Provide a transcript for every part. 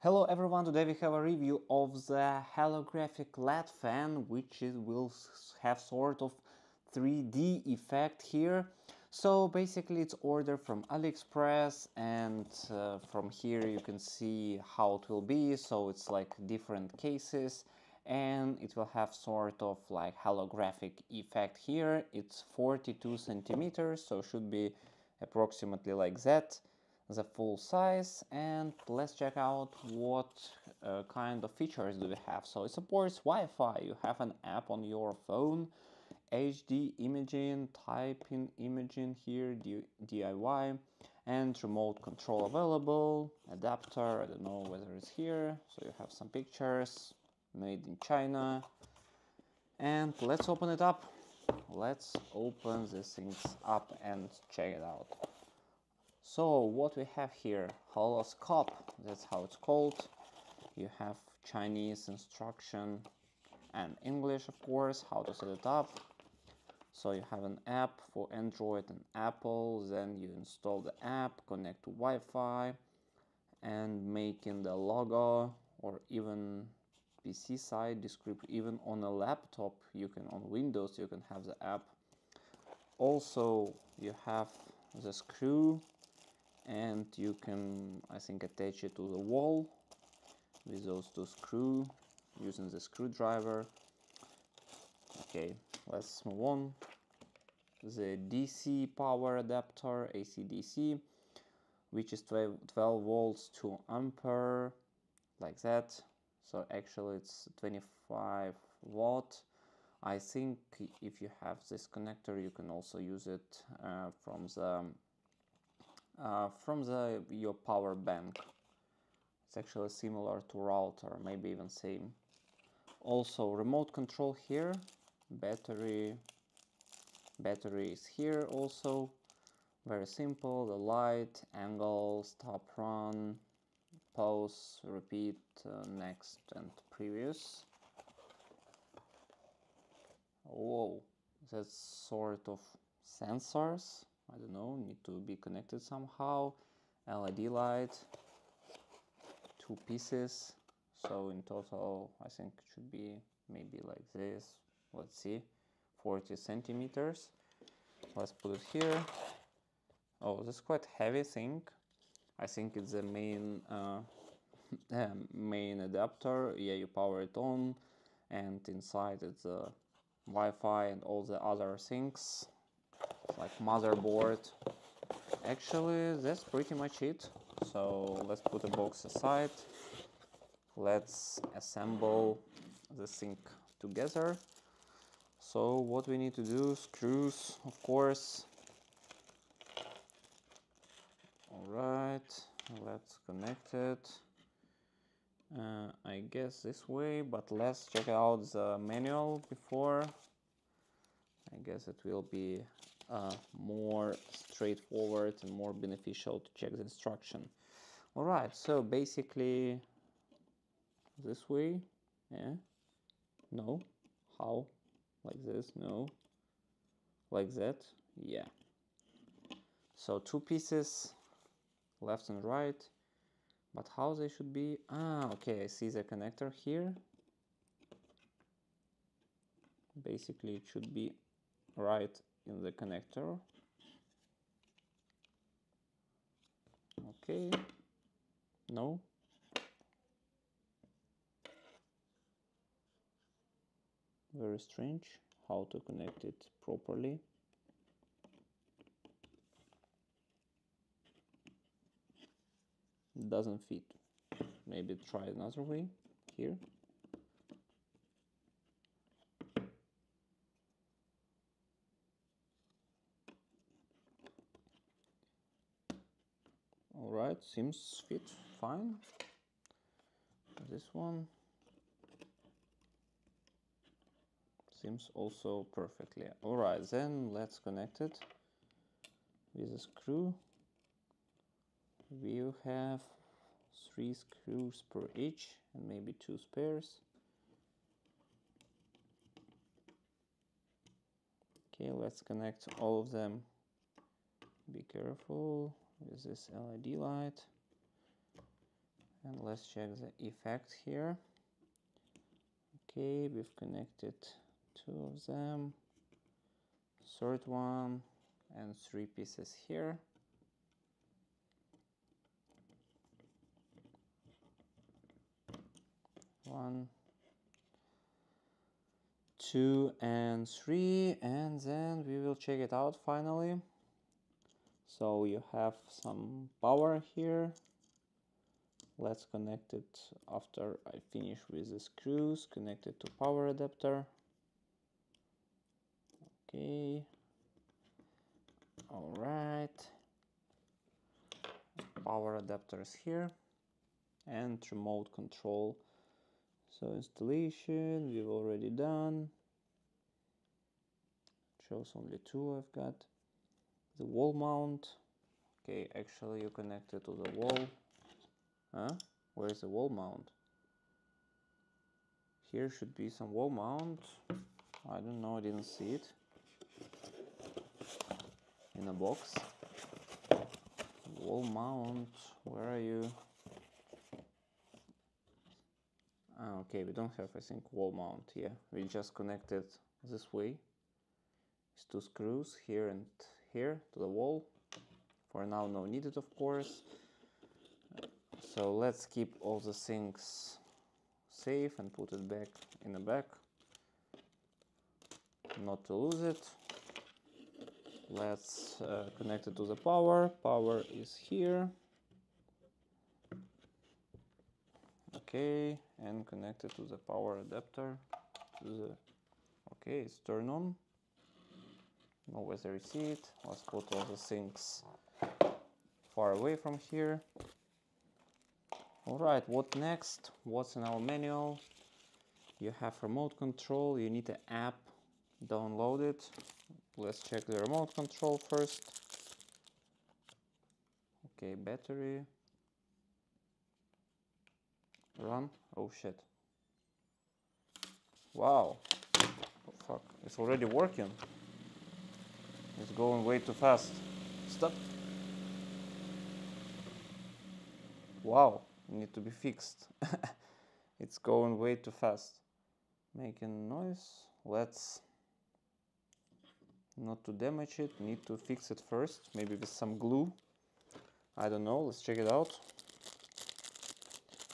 Hello everyone, today we have a review of the holographic LED fan, which will have sort of 3D effect here. So basically it's ordered from AliExpress, and from here you can see how it will be. So it's like different cases and it will have sort of like holographic effect here. It's 42 centimeters, so should be approximately like that, the full size. And let's check out what kind of features do we have. So it supports Wi-Fi, you have an app on your phone, HD imaging, typing imaging here, DIY, and remote control available, adapter, I don't know whether it's here, so you have some pictures, made in China. And let's open it up, let's open these things up and check it out. So what we have here, Holoscope, that's how it's called. You have Chinese instruction and English, of course, how to set it up. So you have an app for Android and Apple, then you install the app, connect to Wi-Fi, and making the logo, or even PC side description. Even on a laptop, you can, on Windows, you can have the app. Also, you have the screw, and you can, I think, attach it to the wall with those two screws, using the screwdriver. Okay, let's move on. The DC power adapter, AC DC, which is 12 volts to ampere, like that. So actually it's 25 watt. I think if you have this connector, you can also use it from your power bank. It's actually similar to router, maybe even same. Also remote control here, battery is here also, very simple, the light, angle, stop, run, pause, repeat, next and previous. Whoa, that's sort of sensors, I don't know, need to be connected somehow. LED light, two pieces, so in total I think it should be maybe like this, let's see, 40 centimeters. Let's put it here. Oh, this is quite heavy thing. I think it's the main main adapter. Yeah, you power it on, and inside it's the Wi-Fi and all the other things, like motherboard. Actually, that's pretty much it. So let's put the box aside. Let's assemble the thing together. So what we need to do, screws, of course. All right, let's connect it. I guess this way, but let's check out the manual before. I guess it will be more straightforward and more beneficial to check the instruction. All right, so basically this way, yeah, no, how, like this, no, like that, yeah. So two pieces, left and right, but how they should be, ah, okay, I see the connector here. Basically it should be right in the connector. Okay, no, very strange how to connect it properly. Doesn't fit. Maybe try another way here. All right, seems fit fine. This one seems also perfectly. All right, then let's connect it with a screw. We have three screws per each and maybe two spares. Okay, let's connect all of them. Be careful with this LED light. and let's check the effects here. Okay, we've connected two of them, third one, and three pieces here. One, two, and three, and then we will check it out finally. So you have some power here. Let's connect it after I finish with the screws. Connect it to power adapter. Okay. All right. Power adapter is here, and remote control. So installation we've already done. It shows only two I've got. The wall mount. Okay, actually you connect it to the wall. Huh? Where's the wall mount? Here should be some wall mount. I don't know, I didn't see it. In a box. Wall mount, where are you? Ah, okay, we don't have, I think, wall mount here. We just connected this way. It's two screws here and here to the wall. For now, no needed, of course. So let's keep all the things safe and put it back in the bag. Not to lose it. Let's connect it to the power. Power is here. Okay, and connect it to the power adapter. Okay, it's turned on. No weather receipt. Let's put all the things far away from here. All right, what next? What's in our manual? You have remote control. You need an app. Download it. Let's check the remote control first. Okay, battery. Run. Oh shit. Wow. Oh, fuck. It's already working. It's going way too fast. Stop. Wow. Need to be fixed. It's going way too fast. Making noise. Let's not to damage it. Need to fix it first. Maybe with some glue. I don't know. Let's check it out.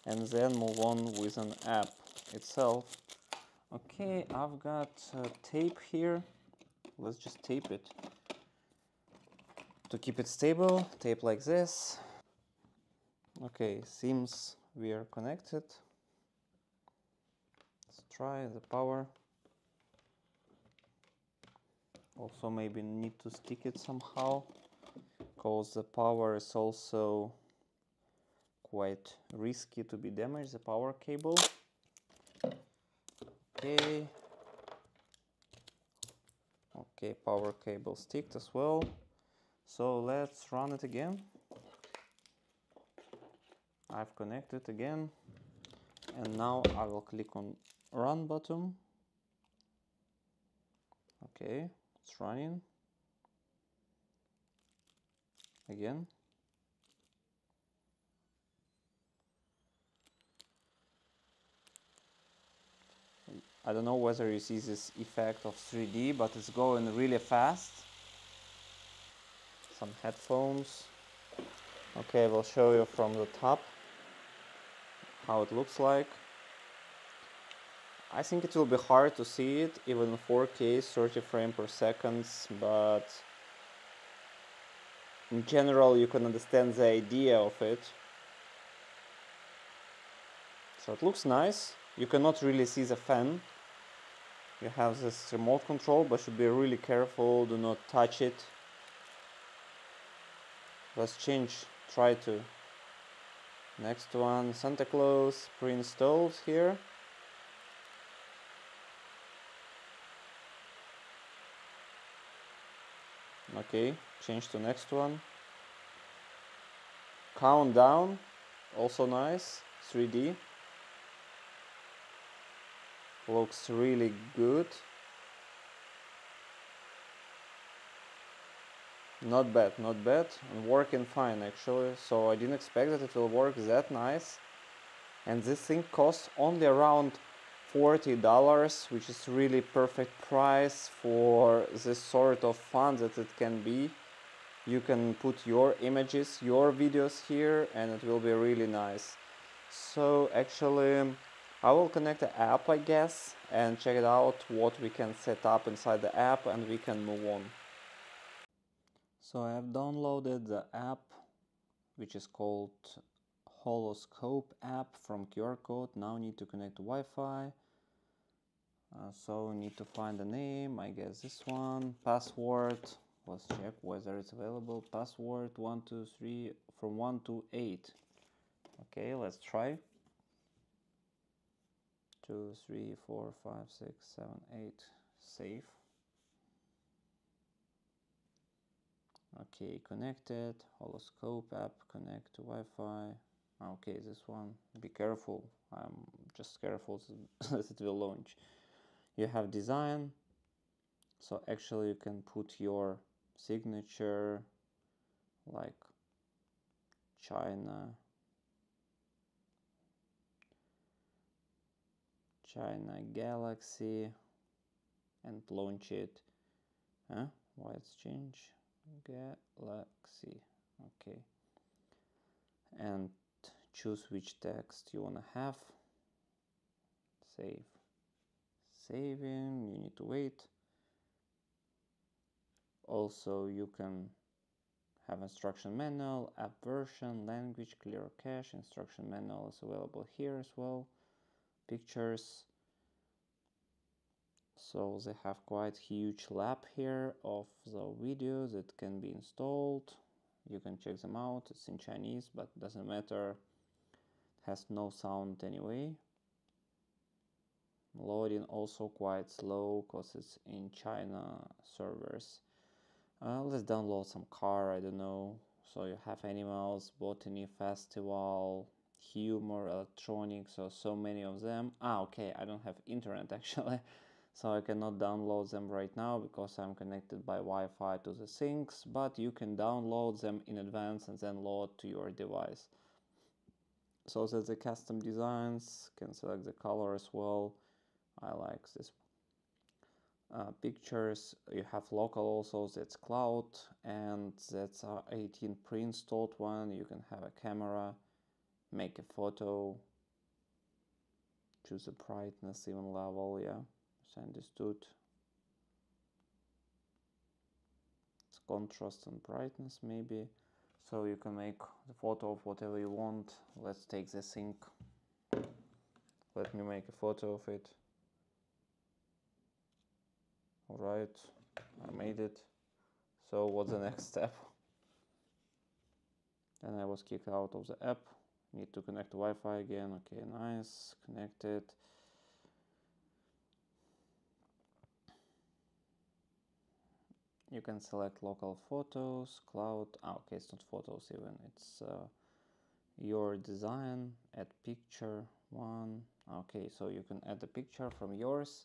And then move on with an app itself. Okay, I've got tape here. Let's just tape it. To keep it stable, tape like this. Okay, seems we are connected. Let's try the power. Also maybe need to stick it somehow, because the power is also quite risky to be damaged, the power cable. Okay. Okay, power cable sticked as well. So let's run it again. I've connected again. And now I will click on run button. Okay, it's running. Again. I don't know whether you see this effect of 3D, but it's going really fast. Some headphones. Okay, I will show you from the top how it looks like. I think it will be hard to see it, even in 4K, 30 frames per second, but in general you can understand the idea of it. So it looks nice. You cannot really see the fan. You have this remote control, but should be really careful, do not touch it. Let's change, try to. Next one, Santa Claus, pre-installed here. Okay, change to next one. Countdown, also nice, 3D. Looks really good. Not bad, not bad. And working fine actually. So I didn't expect that it will work that nice. and this thing costs only around $40, which is really perfect price for this sort of fun that it can be. You can put your images, your videos here, and it will be really nice. So actually I will connect the app, I guess, and check it out what we can set up inside the app, and we can move on. So I have downloaded the app, which is called Holoscope app, from QR code. Now need to connect to Wi-Fi. So need to find the name, I guess this one, password. Let's check whether it's available. Password 123 from 1 to 8. Okay, let's try. 2, 3, 4, 5, 6, 7, 8. Save. Okay, connected. Holoscope app, connect to Wi-Fi. Okay, this one, be careful. I'm just careful that it will launch. You have design. So actually you can put your signature, like China Galaxy, and launch it. Huh? Why it's changed? Galaxy. Okay. And choose which text you wanna have. Save. Saving. You need to wait. Also, you can have instruction manual, app version, language, clear cache. Instruction manual is available here as well. Pictures. So they have quite huge lab here of the videos that can be installed. You can check them out. It's in Chinese, but doesn't matter. It has no sound anyway. Loading also quite slow because it's in China servers. Let's download some car, I don't know. So you have animals, botany, festival, humor, electronics, or so many of them. Ah, okay, I don't have internet actually, so I cannot download them right now because I'm connected by Wi-Fi to the things, but you can download them in advance and then load to your device. So there's the custom designs, can select the color as well. I like this. Pictures, you have local also, that's cloud, and that's 18 pre-installed one. You can have a camera, make a photo, choose a brightness, even level, yeah, it's understood. It's contrast and brightness maybe, so you can make the photo of whatever you want. Let's take the sink, let me make a photo of it. Alright, I made it. So what's the next step? And I was kicked out of the app. Need to connect to Wi-Fi again. Okay, nice. Connected. You can select local photos, cloud. Ah, okay, it's not photos even. It's your design. Add picture one. Okay, so you can add a picture from yours.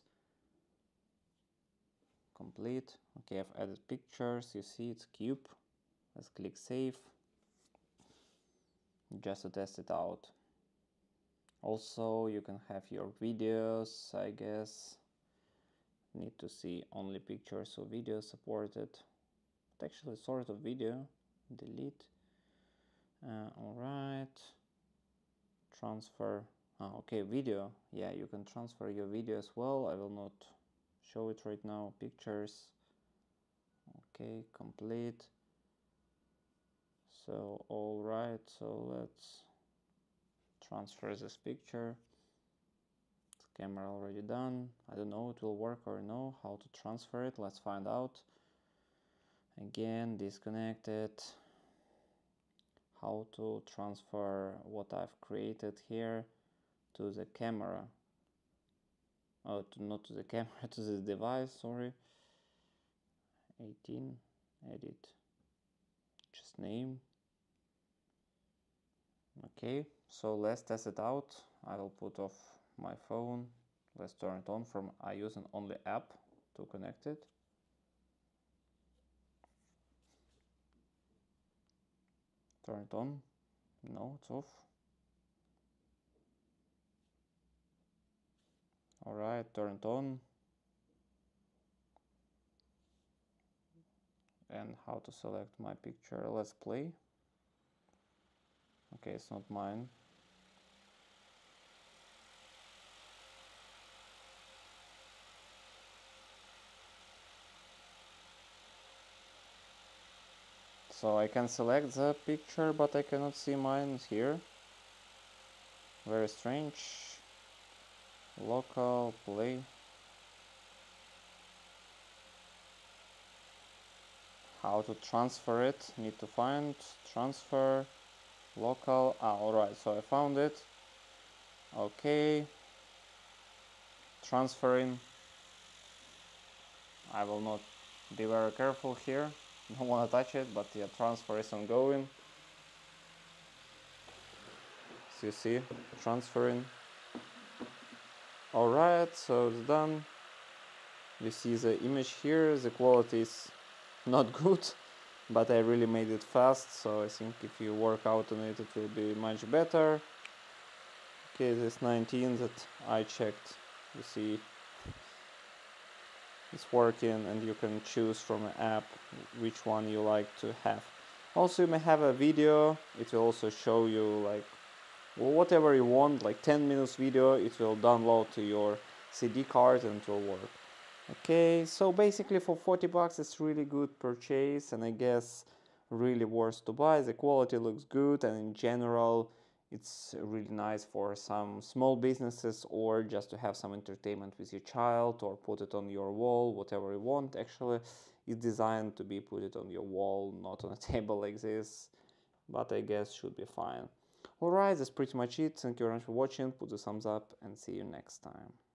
Complete. Okay, I've added pictures. You see it's cube. Let's click save just to test it out. Also you can have your videos, I guess. Need to see only pictures or videos supported. But actually sort of video. Delete. Alright. Transfer. Ah, okay, video. Yeah, you can transfer your video as well. I will not show it right now. Pictures. Okay, complete. So all right, so let's transfer this picture. The camera already done. I don't know it will work or no, how to transfer it. Let's find out. Again, disconnected. How to transfer what I've created here to the camera. Oh, not to the camera, to this device, sorry. 18, edit, just name. Okay, so let's test it out. I will put off my phone. Let's turn it on from I use an only app to connect it. Turn it on. No, it's off. All right, turn it on. And how to select my picture, let's play. Okay, it's not mine. So I can select the picture, but I cannot see mine here. Very strange. Local, play. How to transfer it, need to find, transfer, local, alright, so I found it. Okay. Transferring. I will not be very careful here. Don't want to touch it, but yeah, transfer is ongoing. So you see, transferring. Alright, so it's done. You see the image here, the quality is not good, but I really made it fast, so I think if you work out on it, it will be much better. Okay, this 19 that I checked, you see, it's working, and you can choose from an app which one you like to have. Also, you may have a video, it will also show you like whatever you want, like 10 minutes video, it will download to your CD card and it will work. Okay, so basically for 40 bucks it's really good purchase, and I guess really worth to buy. The quality looks good, and in general it's really nice for some small businesses or just to have some entertainment with your child or put it on your wall, whatever you want. Actually, it's designed to be put it on your wall, not on a table like this, but I guess should be fine. Alright, that's pretty much it. Thank you very much for watching, put the thumbs up and see you next time.